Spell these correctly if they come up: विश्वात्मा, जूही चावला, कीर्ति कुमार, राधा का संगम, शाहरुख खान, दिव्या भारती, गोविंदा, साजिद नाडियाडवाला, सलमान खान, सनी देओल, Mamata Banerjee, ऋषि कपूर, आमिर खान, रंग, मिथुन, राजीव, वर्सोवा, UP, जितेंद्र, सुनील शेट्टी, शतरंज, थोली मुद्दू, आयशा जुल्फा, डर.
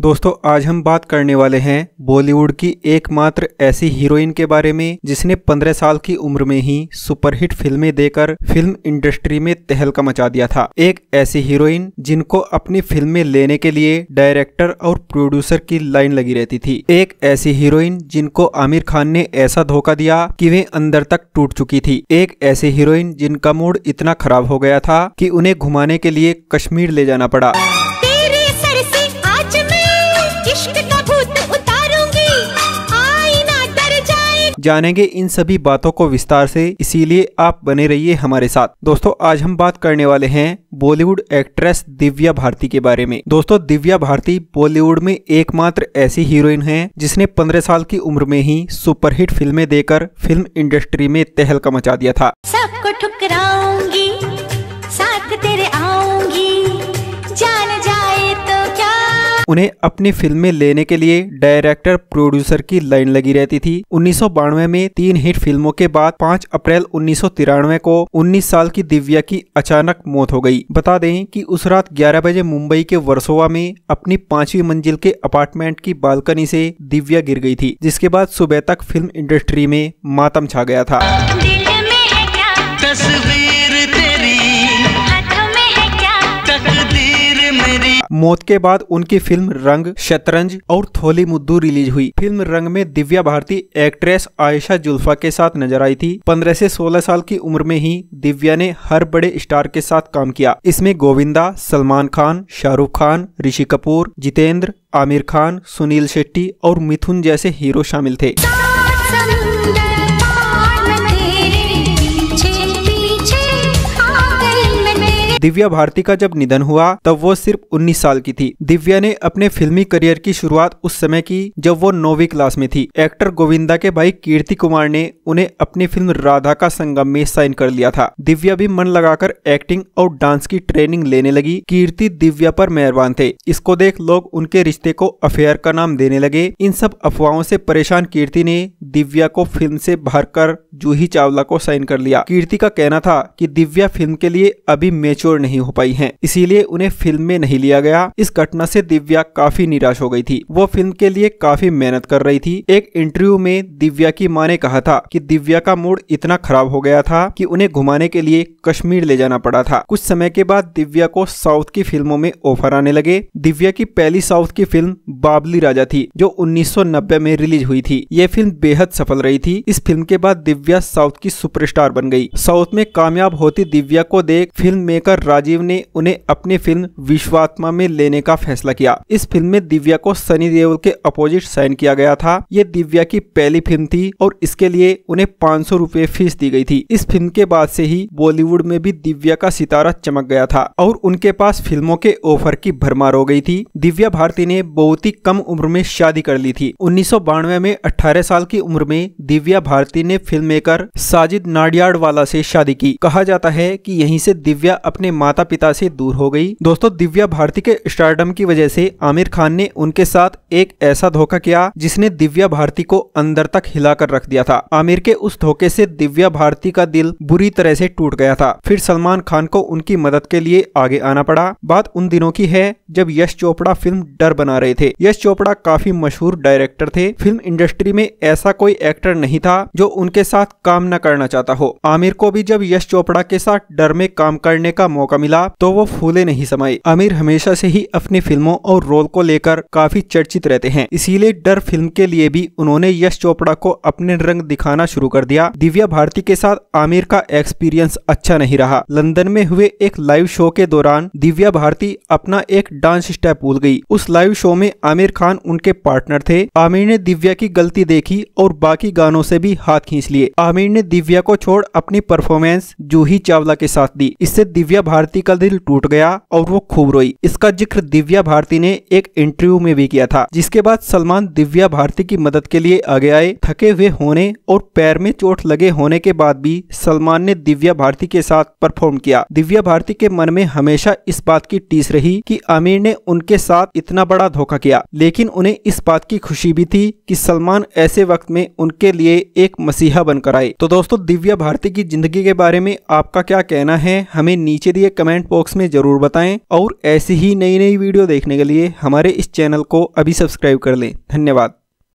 दोस्तों आज हम बात करने वाले हैं बॉलीवुड की एकमात्र ऐसी हीरोइन के बारे में जिसने 15 साल की उम्र में ही सुपरहिट फिल्में देकर फिल्म इंडस्ट्री में तहलका मचा दिया था। एक ऐसी हीरोइन जिनको अपनी फिल्में लेने के लिए डायरेक्टर और प्रोड्यूसर की लाइन लगी रहती थी। एक ऐसी हीरोइन जिनको आमिर खान ने ऐसा धोखा दिया कि वे अंदर तक टूट चुकी थी। एक ऐसी हीरोइन जिनका मूड इतना खराब हो गया था कि उन्हें घुमाने के लिए कश्मीर ले जाना पड़ा। जानेंगे इन सभी बातों को विस्तार से, इसीलिए आप बने रहिए हमारे साथ। दोस्तों आज हम बात करने वाले हैं बॉलीवुड एक्ट्रेस दिव्या भारती के बारे में। दोस्तों दिव्या भारती बॉलीवुड में एकमात्र ऐसी हीरोइन हैं जिसने 15 साल की उम्र में ही सुपरहिट फिल्में देकर फिल्म इंडस्ट्री में तहलका मचा दिया था। सबको ठुकराऊंगी, साथ तेरे आऊंगी, जान जाए तो क्या। उन्हें अपनी फिल्में लेने के लिए डायरेक्टर प्रोड्यूसर की लाइन लगी रहती थी। 1992 में 3 हिट फिल्मों के बाद 5 अप्रैल 1993 को 19 साल की दिव्या की अचानक मौत हो गई। बता दें कि उस रात 11 बजे मुंबई के वर्सोवा में अपनी 5वीं मंजिल के अपार्टमेंट की बालकनी से दिव्या गिर गई थी, जिसके बाद सुबह तक फिल्म इंडस्ट्री में मातम छा गया था। मौत के बाद उनकी फिल्म रंग, शतरंज और थोली मुद्दू रिलीज हुई। फिल्म रंग में दिव्या भारती एक्ट्रेस आयशा जुल्फा के साथ नजर आई थी। 15 से 16 साल की उम्र में ही दिव्या ने हर बड़े स्टार के साथ काम किया। इसमें गोविंदा, सलमान खान, शाहरुख खान, ऋषि कपूर, जितेंद्र, आमिर खान, सुनील शेट्टी और मिथुन जैसे हीरो शामिल थे। दिव्या भारती का जब निधन हुआ तब वो सिर्फ 19 साल की थी। दिव्या ने अपने फिल्मी करियर की शुरुआत उस समय की जब वो 9वीं क्लास में थी। एक्टर गोविंदा के भाई कीर्ति कुमार ने उन्हें अपनी फिल्म राधा का संगम में साइन कर लिया था। दिव्या भी मन लगाकर एक्टिंग और डांस की ट्रेनिंग लेने लगी। कीर्ति दिव्या पर मेहरबान थे, इसको देख लोग उनके रिश्ते को अफेयर का नाम देने लगे। इन सब अफवाहों से परेशान कीर्ति ने दिव्या को फिल्म से बाहर कर जूही चावला को साइन कर लिया। कीर्ति का कहना था कि दिव्या फिल्म के लिए अभी मैच्योर नहीं हो पाई हैं, इसीलिए उन्हें फिल्म में नहीं लिया गया। इस घटना से दिव्या काफी निराश हो गई थी। वो फिल्म के लिए काफी मेहनत कर रही थी। एक इंटरव्यू में दिव्या की मां ने कहा था कि दिव्या का मूड इतना खराब हो गया था कि उन्हें घुमाने के लिए कश्मीर ले जाना पड़ा था। कुछ समय के बाद दिव्या को साउथ की फिल्मों में ऑफर आने लगे। दिव्या की पहली साउथ की फिल्म बाबली राजा थी जो 1990 में रिलीज हुई थी। ये फिल्म बेहद सफल रही थी। इस फिल्म के बाद दिव्या साउथ की सुपरस्टार बन गई। साउथ में कामयाब होती दिव्या को देख फिल्म मेकर राजीव ने उन्हें अपनी फिल्म विश्वात्मा में लेने का फैसला किया। इस फिल्म में दिव्या को सनी देओल के अपोजिट साइन किया गया था। ये दिव्या की पहली फिल्म थी और इसके लिए उन्हें 500 रुपए फीस दी गई थी। इस फिल्म के बाद से ही बॉलीवुड में भी दिव्या का सितारा चमक गया था और उनके पास फिल्मों के ऑफर की भरमार हो गई थी। दिव्या भारती ने बहुत ही कम उम्र में शादी कर ली थी। 1992 में 18 साल की उम्र में दिव्या भारती ने फिल्म मेकर साजिद नाडियाडवाला से शादी की। कहा जाता है कि यहीं से दिव्या अपने माता पिता से दूर हो गई। दोस्तों दिव्या भारती के स्टारडम की वजह से आमिर खान ने उनके साथ एक ऐसा धोखा किया जिसने दिव्या भारती को अंदर तक हिलाकर रख दिया था। आमिर के उस धोखे से दिव्या भारती का दिल बुरी तरह से टूट गया था। फिर सलमान खान को उनकी मदद के लिए आगे आना पड़ा। बात उन दिनों की है जब यश चोपड़ा फिल्म डर बना रहे थे। यश चोपड़ा काफी मशहूर डायरेक्टर थे। फिल्म इंडस्ट्री में ऐसा कोई एक्टर नहीं था जो उनके साथ काम न करना चाहता हो। आमिर को भी जब यश चोपड़ा के साथ डर में काम करने का मौका मिला तो वो फूले नहीं समाए। आमिर हमेशा से ही अपनी फिल्मों और रोल को लेकर काफी चर्चित रहते हैं, इसीलिए डर फिल्म के लिए भी उन्होंने यश चोपड़ा को अपने रंग दिखाना शुरू कर दिया। दिव्या भारती के साथ आमिर का एक्सपीरियंस अच्छा नहीं रहा। लंदन में हुए एक लाइव शो के दौरान दिव्या भारती अपना एक डांस स्टेप भूल गई। उस लाइव शो में आमिर खान उनके पार्टनर थे। आमिर ने दिव्या की गलती देखी और बाकी गानों से भी हाथ खींच लिए। आमिर ने दिव्या को छोड़ अपनी परफॉर्मेंस जूही चावला के साथ दी। इससे दिव्या भारती का दिल टूट गया और वो खूब रोई। इसका जिक्र दिव्या भारती ने एक इंटरव्यू में भी किया था। जिसके बाद सलमान दिव्या भारती की मदद के लिए आगे आए। थके हुए होने और पैर में चोट लगे होने के बाद भी सलमान ने दिव्या भारती के साथ परफॉर्म किया। दिव्या भारती के मन में हमेशा इस बात की टीस रही कि आमिर ने उनके साथ इतना बड़ा धोखा किया, लेकिन उन्हें इस बात की खुशी भी थी कि सलमान ऐसे वक्त में उनके लिए एक मसीहा बनकर आए। तो दोस्तों दिव्या भारती की जिंदगी के बारे में आपका क्या कहना है, हमें नीचे दिए कमेंट बॉक्स में जरूर बताएं और ऐसी ही नई नई वीडियो देखने के लिए हमारे इस चैनल को अभी सब्सक्राइब कर लें। धन्यवाद।